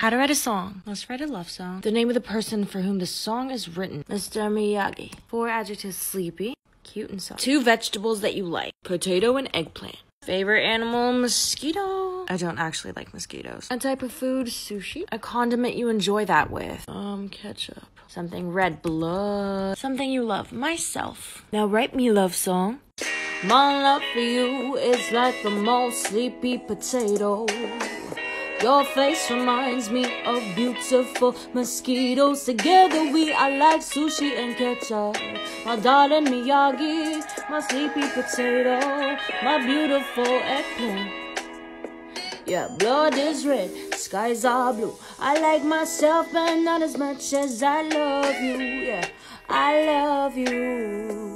How to write a song. Let's write a love song. The name of the person for whom the song is written. Mr. Miyagi. 4 adjectives: sleepy, cute, and soft. 2 vegetables that you like. Potato and eggplant. Favorite animal: mosquito. I don't actually like mosquitoes. A type of food: sushi. A condiment you enjoy that with. Ketchup. Something red: blood. Something you love: myself. Now write me love song. My love for you is like the most sleepy potato. Your face reminds me of beautiful mosquitoes. Together we are like sushi and ketchup. My darling Miyagi, my sleepy potato, my beautiful eggplant. Yeah, blood is red, skies are blue. I like myself, but not as much as I love you. Yeah, I love you.